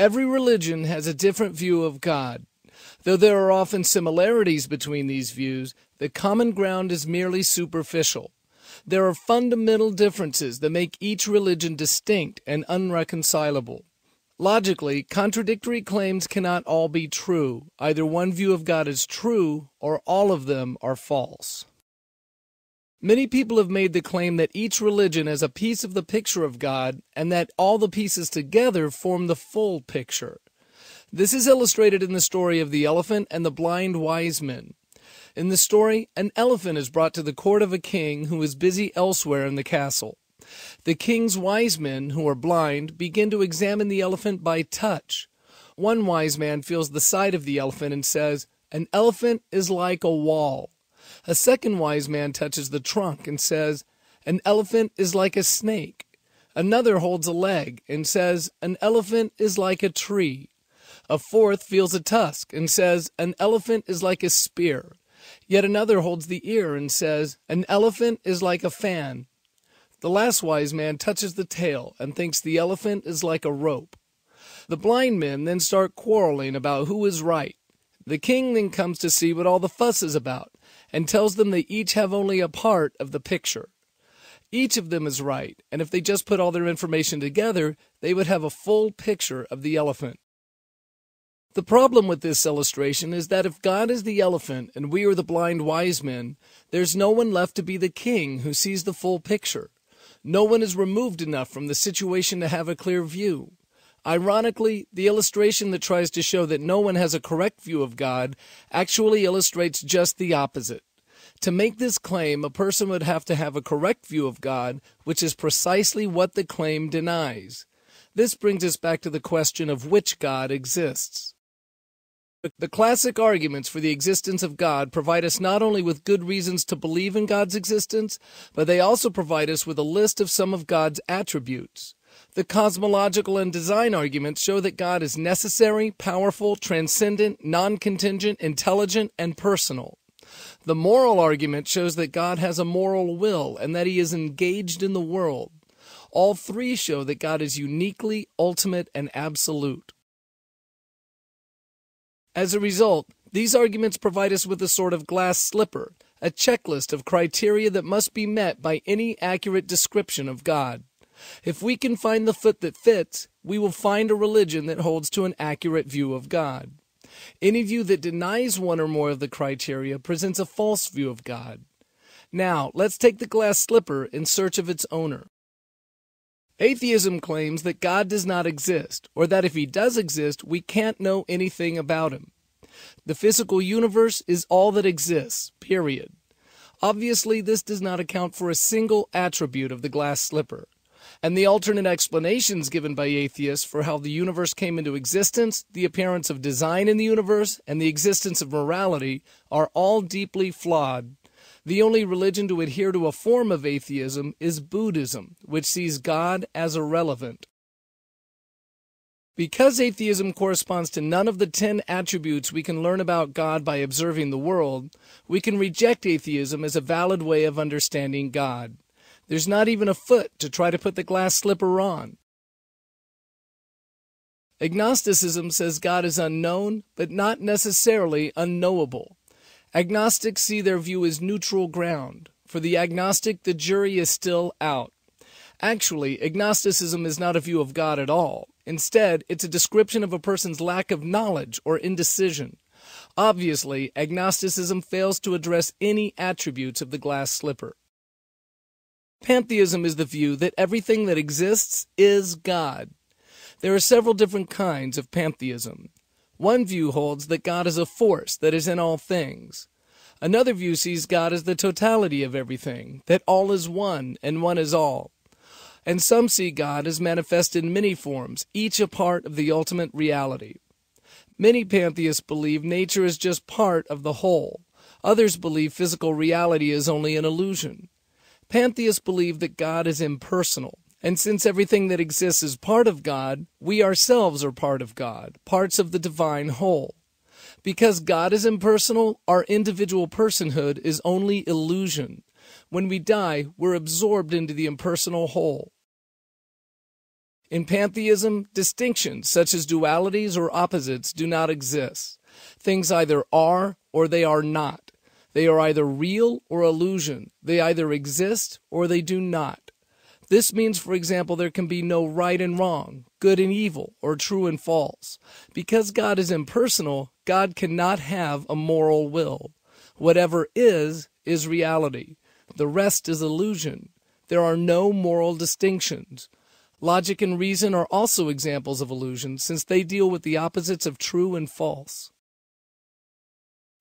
Every religion has a different view of God. Though there are often similarities between these views, the common ground is merely superficial. There are fundamental differences that make each religion distinct and unreconcilable. Logically, contradictory claims cannot all be true. Either one view of God is true, or all of them are false. Many people have made the claim that each religion is a piece of the picture of God, and that all the pieces together form the full picture. This is illustrated in the story of the elephant and the blind wise men. In the story, an elephant is brought to the court of a king who is busy elsewhere in the castle. The king's wise men, who are blind, begin to examine the elephant by touch. One wise man feels the side of the elephant and says, "An elephant is like a wall." A second wise man touches the trunk and says, "An elephant is like a snake." Another holds a leg and says, "An elephant is like a tree." A fourth feels a tusk and says, "An elephant is like a spear." Yet another holds the ear and says, "An elephant is like a fan." The last wise man touches the tail and thinks the elephant is like a rope. The blind men then start quarreling about who is right. The king then comes to see what all the fuss is about and tells them they each have only a part of the picture. Each of them is right, and if they just put all their information together, they would have a full picture of the elephant. The problem with this illustration is that if God is the elephant and we are the blind wise men, there's no one left to be the king who sees the full picture. No one is removed enough from the situation to have a clear view. Ironically, the illustration that tries to show that no one has a correct view of God actually illustrates just the opposite. To make this claim, a person would have to have a correct view of God, which is precisely what the claim denies. This brings us back to the question of which God exists. The classic arguments for the existence of God provide us not only with good reasons to believe in God's existence, but they also provide us with a list of some of God's attributes. The cosmological and design arguments show that God is necessary, powerful, transcendent, non-contingent, intelligent, and personal. The moral argument shows that God has a moral will and that he is engaged in the world. All three show that God is uniquely ultimate and absolute. As a result, these arguments provide us with a sort of glass slipper, a checklist of criteria that must be met by any accurate description of God. If we can find the foot that fits, we will find a religion that holds to an accurate view of God. Any view that denies one or more of the criteria presents a false view of God. Now, let's take the glass slipper in search of its owner. Atheism claims that God does not exist, or that if he does exist, we can't know anything about him. The physical universe is all that exists, period. Obviously, this does not account for a single attribute of the glass slipper, and the alternate explanations given by atheists for how the universe came into existence, the appearance of design in the universe, and the existence of morality are all deeply flawed. The only religion to adhere to a form of atheism is Buddhism, which sees God as irrelevant. Because atheism corresponds to none of the 10 attributes we can learn about God by observing the world, we can reject atheism as a valid way of understanding God. There's not even a foot to try to put the glass slipper on. Agnosticism says God is unknown, but not necessarily unknowable. Agnostics see their view as neutral ground. For the agnostic, the jury is still out. Actually, agnosticism is not a view of God at all. Instead, it's a description of a person's lack of knowledge or indecision. Obviously, agnosticism fails to address any attributes of the glass slipper. Pantheism is the view that everything that exists is God. There are several different kinds of pantheism. One view holds that God is a force that is in all things. Another view sees God as the totality of everything, that all is one and one is all. And some see God as manifest in many forms, each a part of the ultimate reality. Many pantheists believe nature is just part of the whole. Others believe physical reality is only an illusion. Pantheists believe that God is impersonal. And since everything that exists is part of God, we ourselves are part of God, parts of the divine whole. Because God is impersonal, our individual personhood is only illusion. When we die, we're absorbed into the impersonal whole. In pantheism, distinctions such as dualities or opposites do not exist. Things either are or they are not. They are either real or illusion. They either exist or they do not. This means, for example, there can be no right and wrong, good and evil, or true and false. Because God is impersonal, God cannot have a moral will. Whatever is reality. The rest is illusion. There are no moral distinctions. Logic and reason are also examples of illusion, since they deal with the opposites of true and false.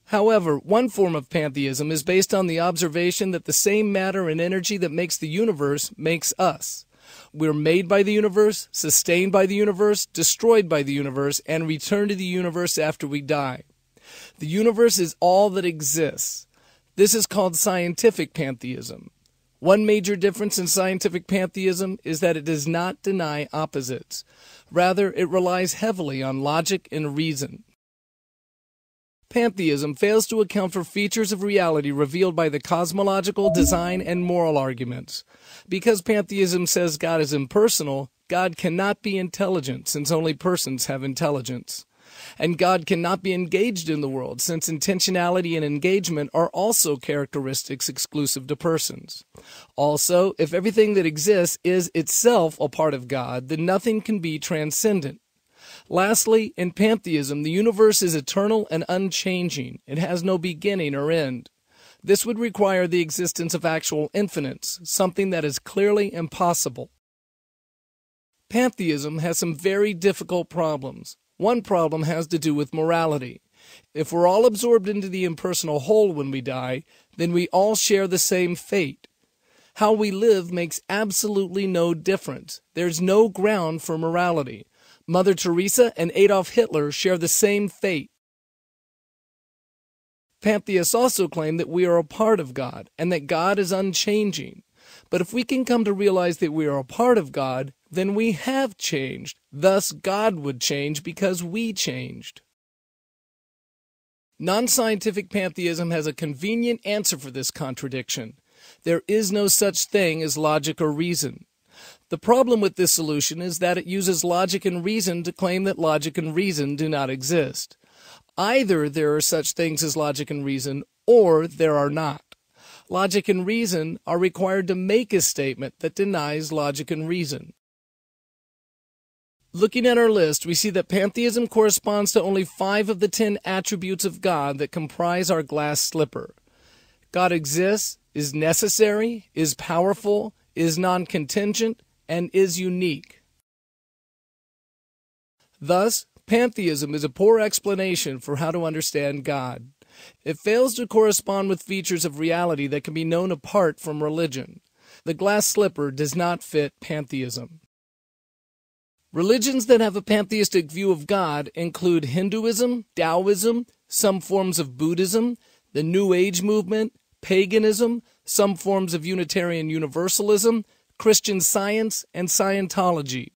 However, one form of pantheism is based on the observation that the same matter and energy that makes the universe makes us. We're made by the universe, sustained by the universe, destroyed by the universe, and returned to the universe after we die. The universe is all that exists. This is called scientific pantheism. One major difference in scientific pantheism is that it does not deny opposites. Rather, it relies heavily on logic and reason. Pantheism fails to account for features of reality revealed by the cosmological, design, and moral arguments. Because pantheism says God is impersonal, God cannot be intelligent, since only persons have intelligence. And God cannot be engaged in the world, since intentionality and engagement are also characteristics exclusive to persons. Also, if everything that exists is itself a part of God, then nothing can be transcendent. Lastly, in pantheism, the universe is eternal and unchanging. It has no beginning or end. This would require the existence of actual infinites, something that is clearly impossible. Pantheism has some very difficult problems. One problem has to do with morality. If we're all absorbed into the impersonal whole when we die, then we all share the same fate. How we live makes absolutely no difference. There's no ground for morality. Mother Teresa and Adolf Hitler share the same fate. Pantheists also claim that we are a part of God and that God is unchanging. But if we can come to realize that we are a part of God, then we have changed. Thus, God would change because we changed. Non-scientific pantheism has a convenient answer for this contradiction. There is no such thing as logic or reason. The problem with this solution is that it uses logic and reason to claim that logic and reason do not exist. Either there are such things as logic and reason, or there are not. Logic and reason are required to make a statement that denies logic and reason. Looking at our list, we see that pantheism corresponds to only 5 of the 10 attributes of God that comprise our glass slipper. God exists, is necessary, is powerful, is non-contingent, and is unique. Thus, pantheism is a poor explanation for how to understand God. It fails to correspond with features of reality that can be known apart from religion. The glass slipper does not fit pantheism. Religions that have a pantheistic view of God include Hinduism, Taoism, some forms of Buddhism, the New Age movement, paganism, some forms of Unitarian Universalism, Christian Science, and Scientology.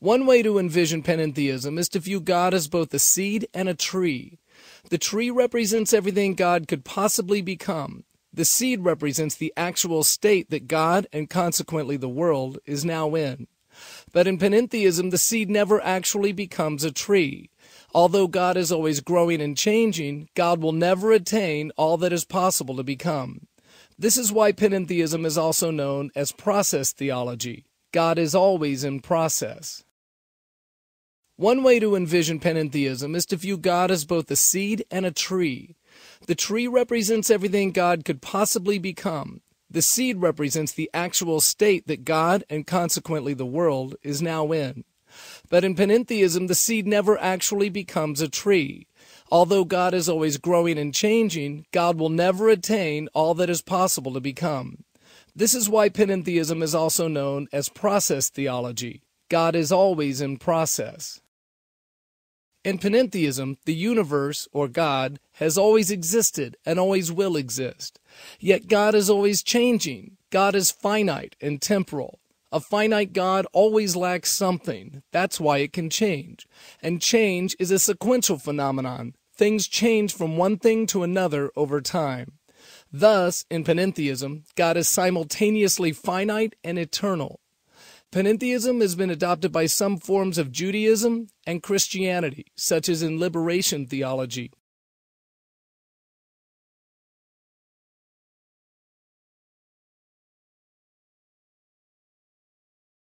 One way to envision panentheism is to view God as both a seed and a tree. The tree represents everything God could possibly become. The seed represents the actual state that God, and consequently the world, is now in. But in panentheism, the seed never actually becomes a tree. Although God is always growing and changing, God will never attain all that is possible to become. This is why panentheism is also known as process theology. God is always in process. One way to envision panentheism is to view God as both a seed and a tree. The tree represents everything God could possibly become. The seed represents the actual state that God, and consequently the world, is now in. But in panentheism, the seed never actually becomes a tree. Although God is always growing and changing, God will never attain all that is possible to become. This is why panentheism is also known as process theology. God is always in process. In panentheism, the universe, or God, has always existed and always will exist. Yet God is always changing. God is finite and temporal. A finite God always lacks something. That's why it can change. And change is a sequential phenomenon. Things change from one thing to another over time. Thus, in panentheism, God is simultaneously finite and eternal. Panentheism has been adopted by some forms of Judaism and Christianity, such as in liberation theology,